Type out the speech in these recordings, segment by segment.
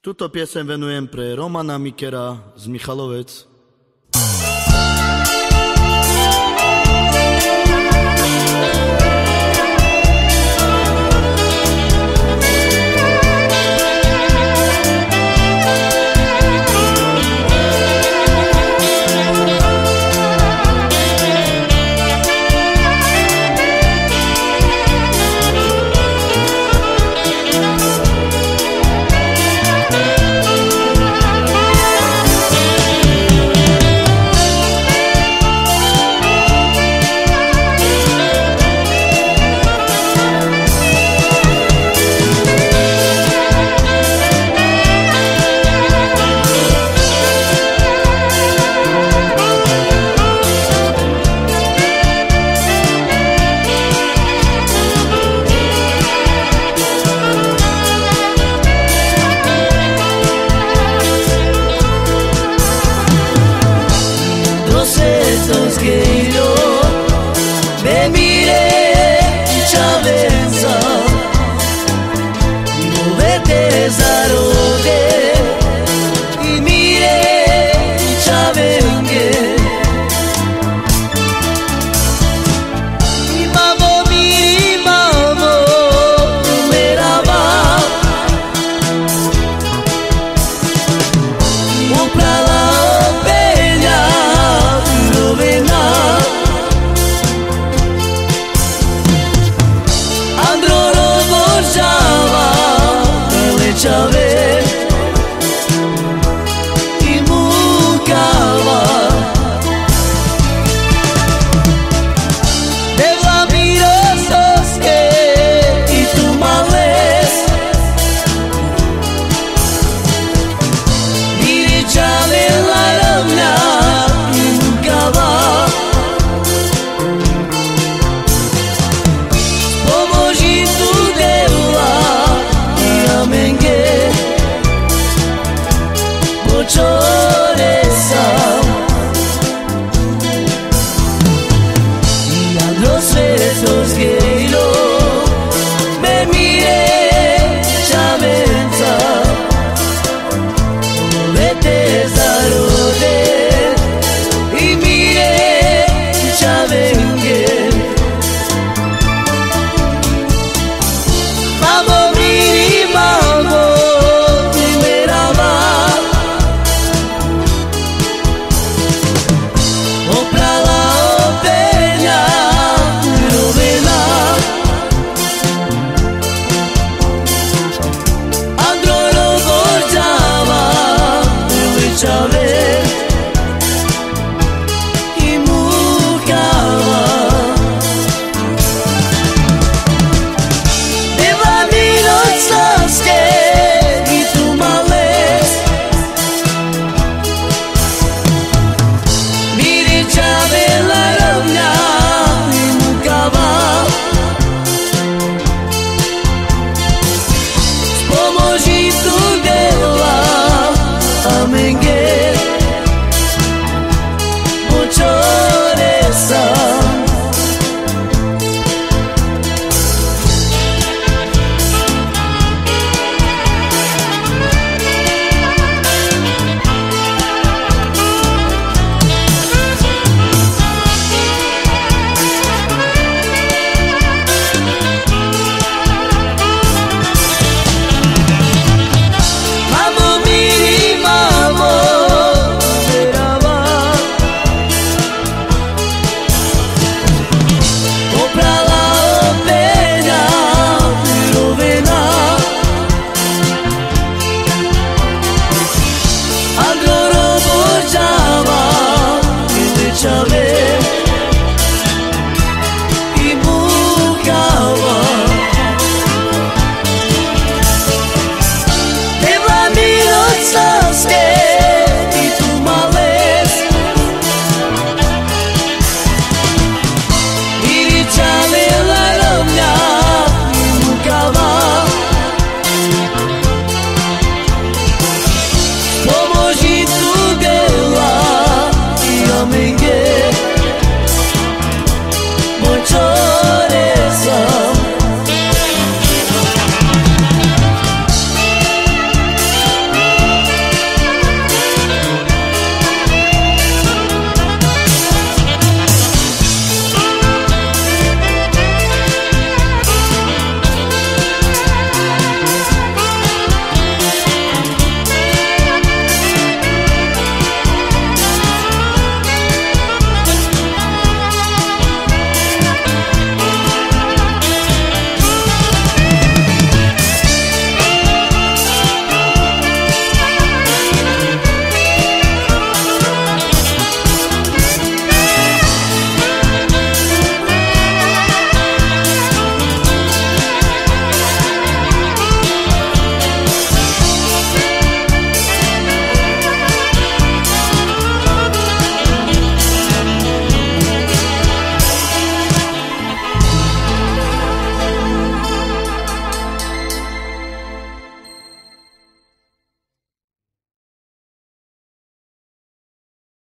Túto pieseň venujem pre Romana Mikera z Michalovec. Oprala operňa, rovená.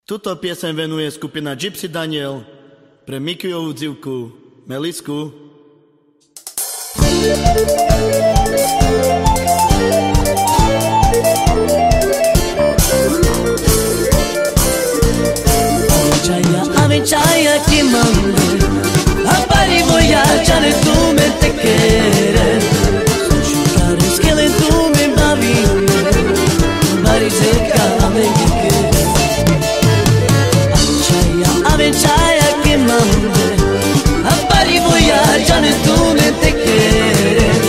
Tuto pieseň venuje skupina Gypsy Daniel pre Mikujovú dzivku Melisku. Ame chaya ki mamle apari wo ya chale tu me te querer sabes que le tu me bavi marise ka ame ki chaya ame chaya ki mamle apari wo ya chale tu me te querer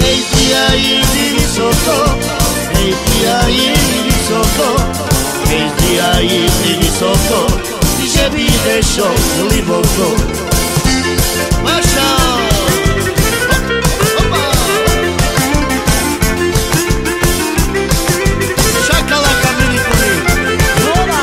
Hej, tia, idi vysoko, hej, tia, idi vysoko, hej, tia, idi vysoko, že videšo hliboko. Maša! Opa! Šakalaka, mili kuli! Opa!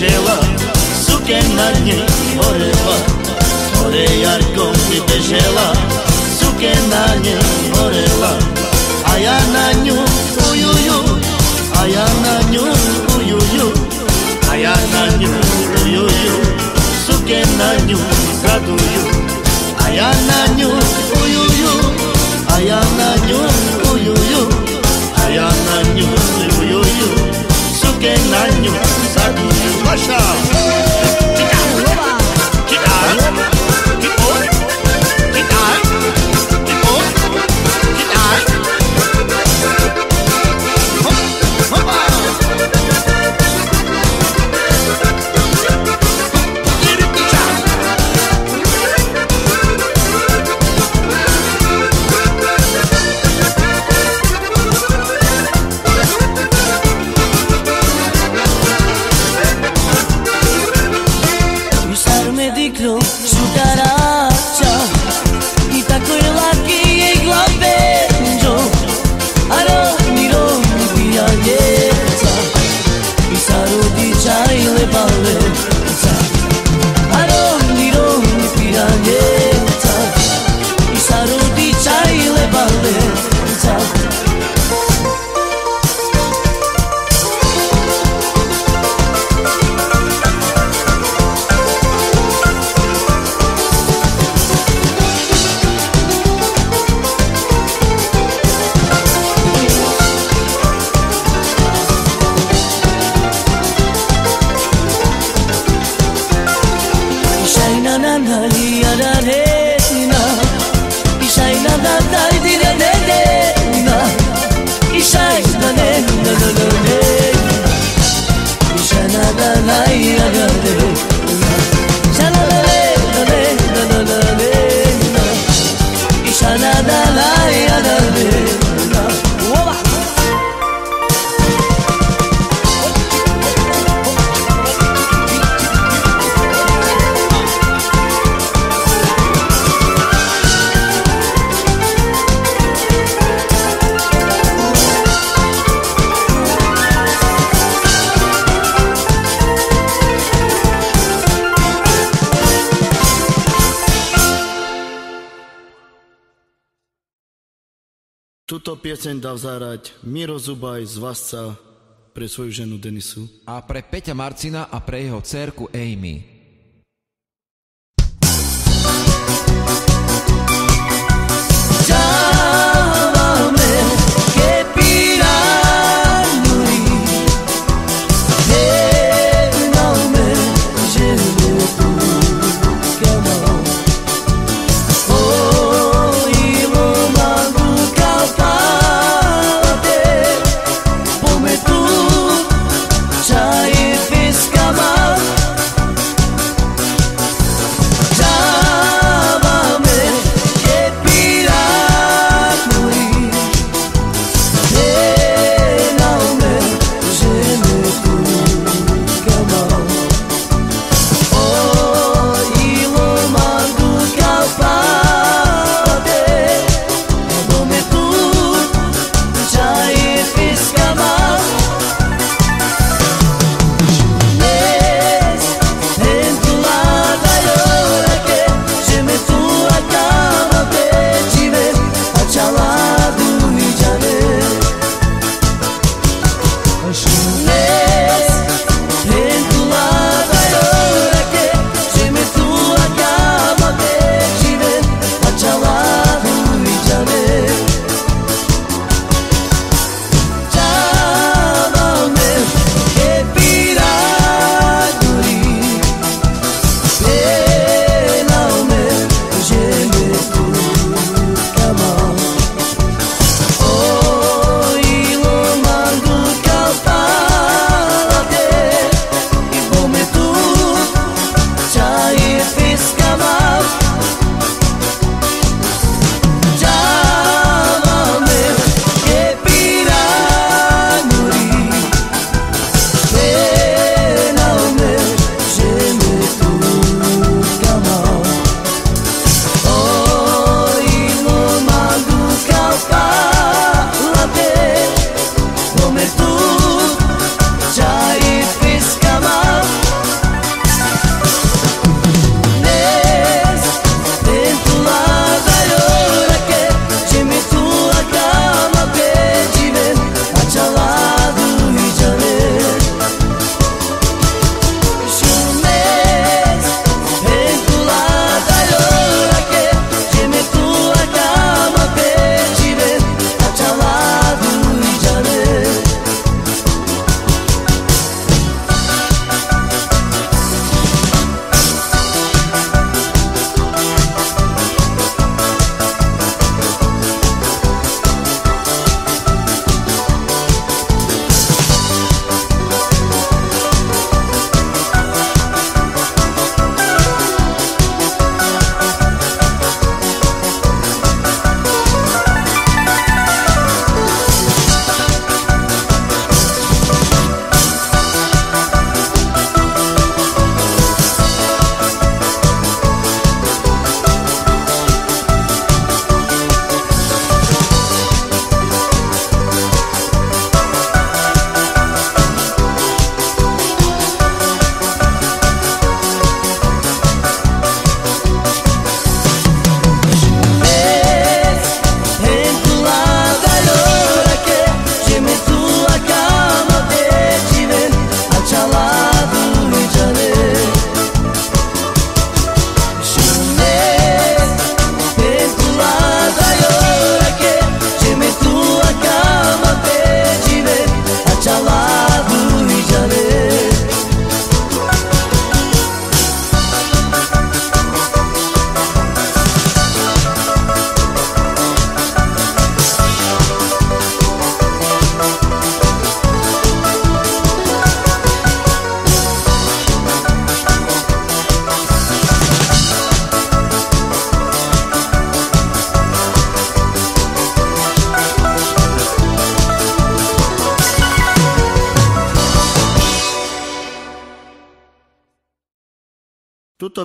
Žela, suken na dne horela, hore jarkom mi bežela, suken na dne horela. A ja na nju, ujuju, a ja na nju, ujuju, a ja na nju, ujuju, suken na nju raduju. A ja na nju, ujuju, a ja na nju, ujuju, a ja na nju, ujuju, suken na nju raduju. Maša! Čitaj! Čitaj! Čitaj! Čitaj! Čitaj! Hopa! Čitaj! Túto pieseň dá vzárať Miro Zubaj z Vasca pre svoju ženu Denisu. A pre Peťa Marcina a pre jeho dcérku Amy. Dávame kepiránuri, nemáme ženu púkanou. Tuto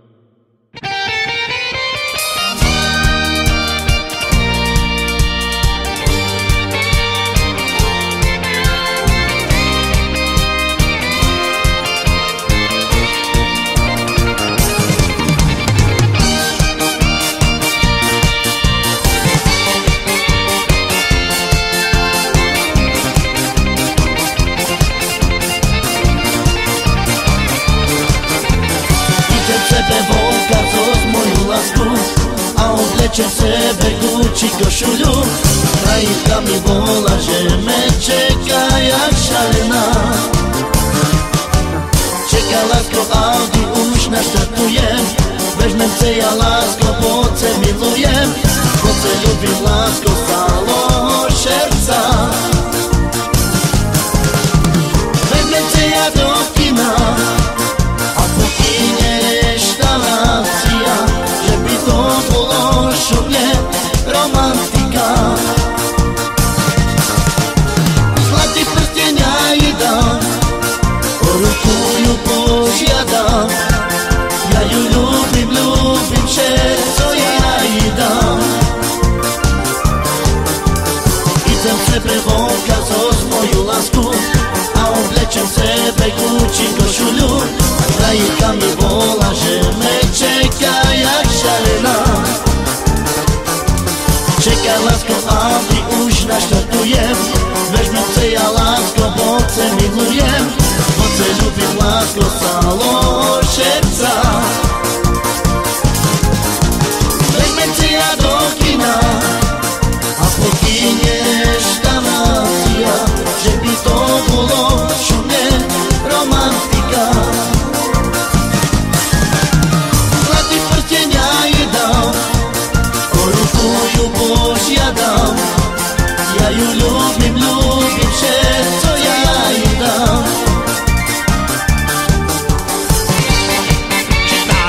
Čo sebe Gucci košuľu, Trajka mi volá, že me čeká jak šalená. Čeká lásko, Audi už naštartujem, vezmem se ja lásko, poce milujem, poce ljubim lásko z celého srdca. Vezmem se ja do kina, a po kine eštalácia, že by to bolo šumne romantika. Zlatých prstenia jej dám, o ruku ju požiadam, ja ju ľúbim, ľúbim všetko, ja jej dám. Idem sebe von kazos moju lásku, a oblečem sebe Gucci košuľu. Trajka mi volá, že me čeká jak šalená. Čeká lásko, aby už naštartujem, vezmem se ja lásko, boce milujem, boce ľubím lásko z celého srdca. Vezmem se ja do kina, a po kine eštalácia, že by to bolo šumne romantika. Zlatých prstenia jej dám, o ruku ju požiadam, ja ju ľúbim, ľúbim všetko, ja jej dám. Čítam.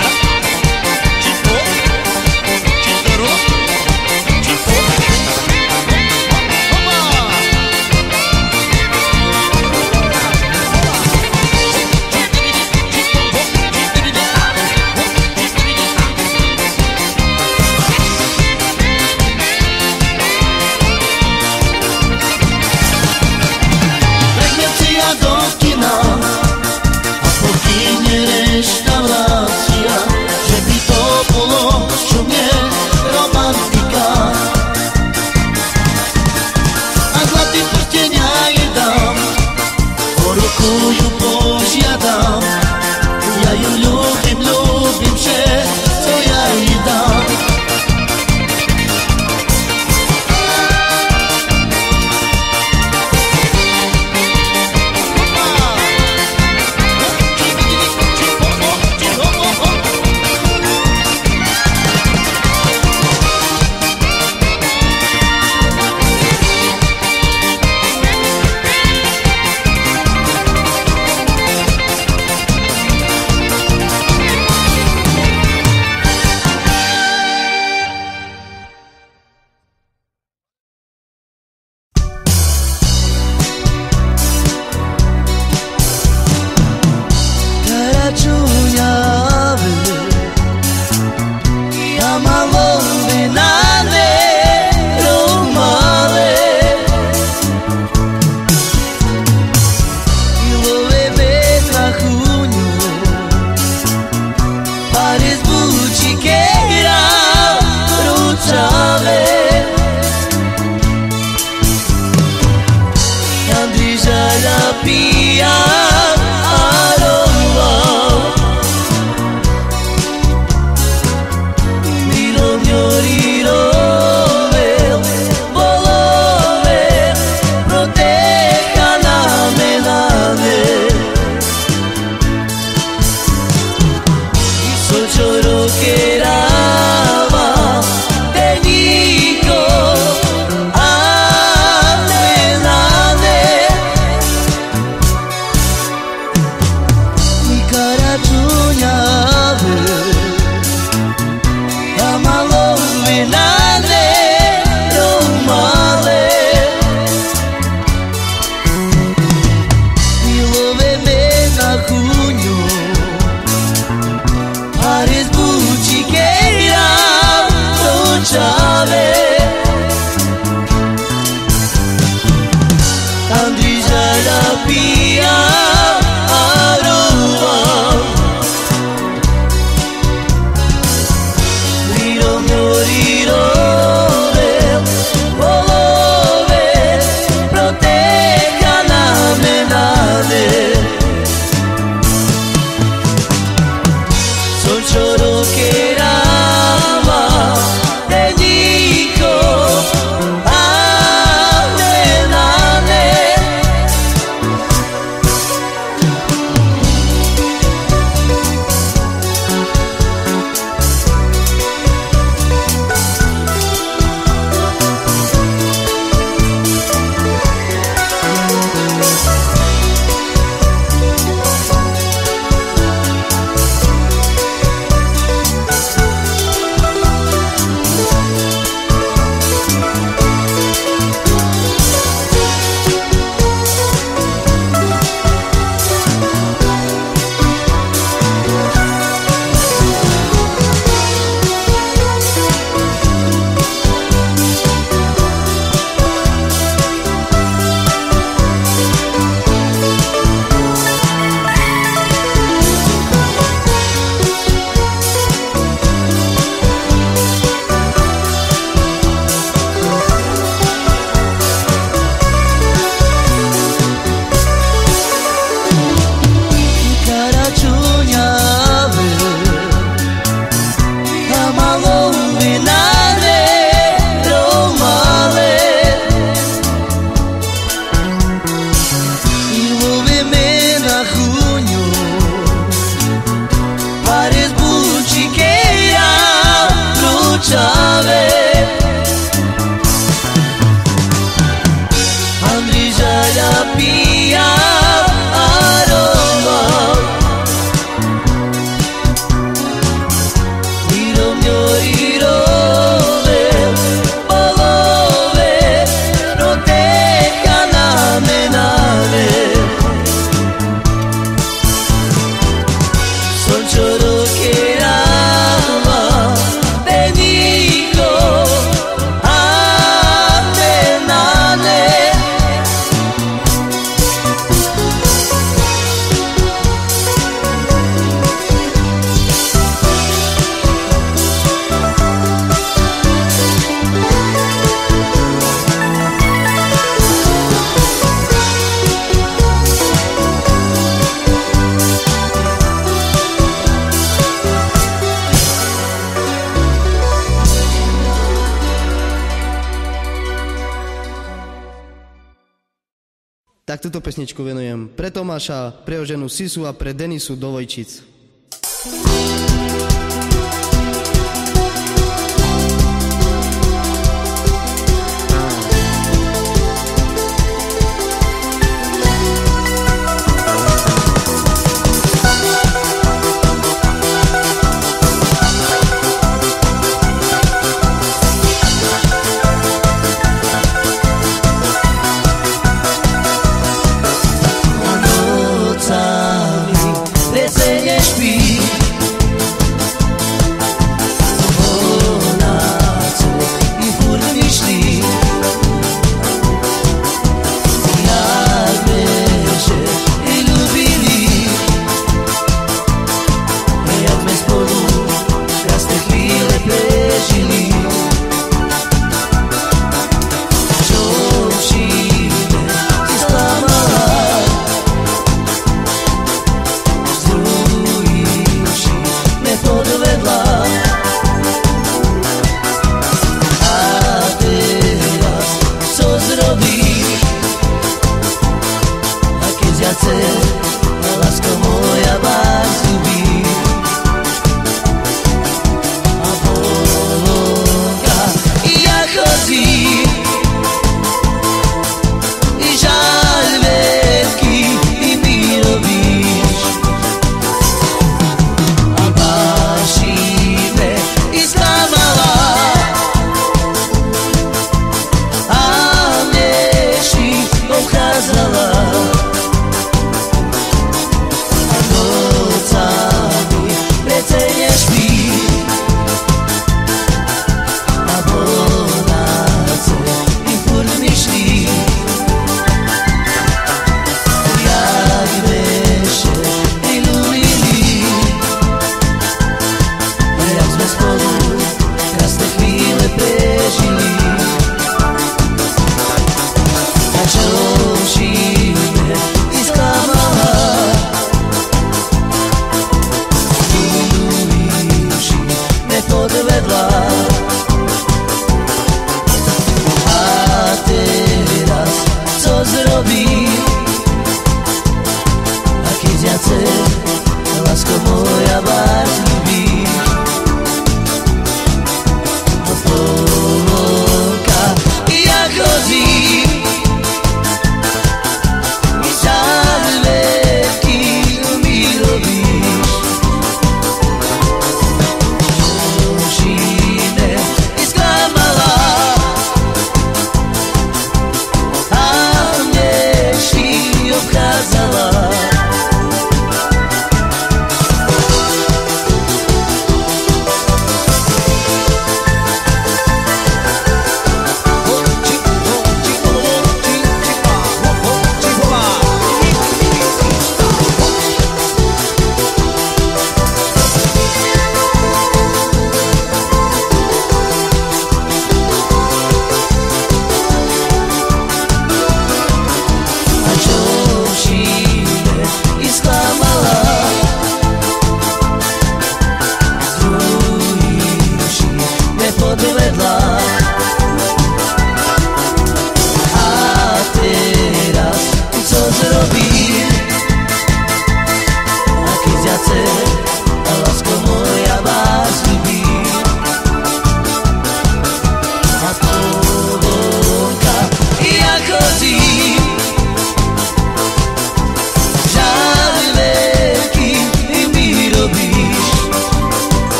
tak túto pesničku venujem pre Tomáša, pre ženu Sisu a pre Denisu Dovojčic.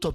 Túto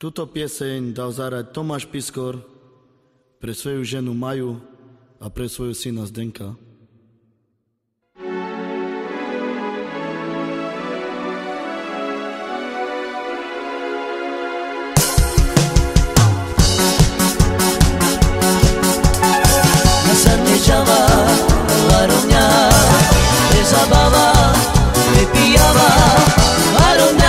Túto pieseň dal zahrať Tomáš Piskor pre svoju ženu Máju a pre svojho syna Zdenka. Nasadne čava, varovňa, nezabava, vypijava, varovňa,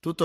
Túto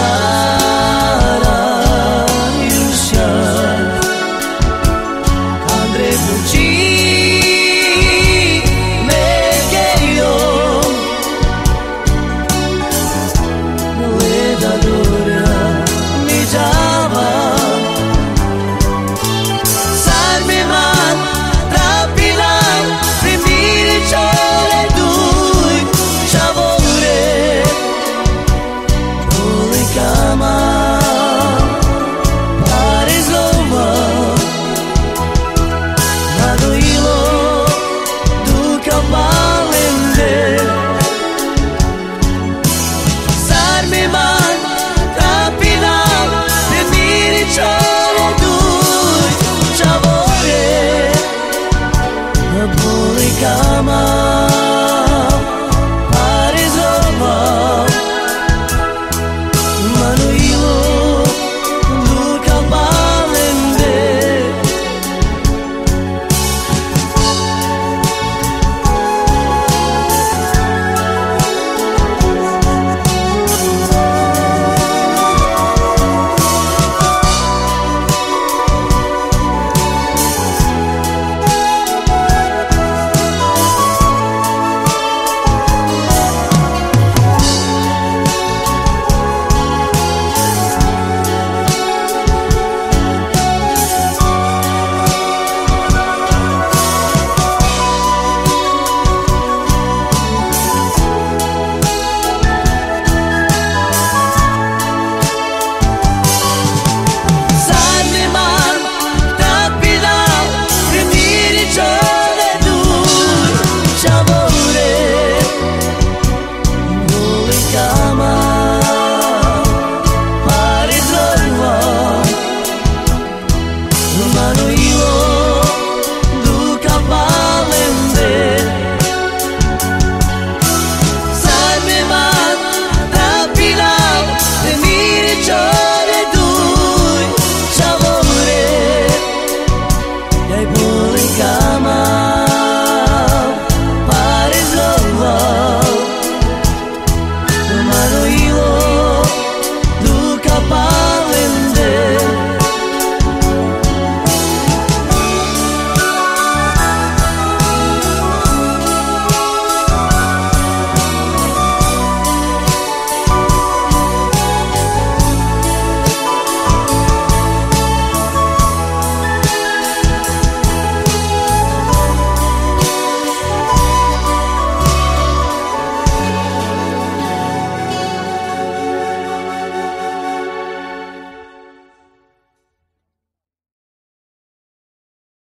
Time.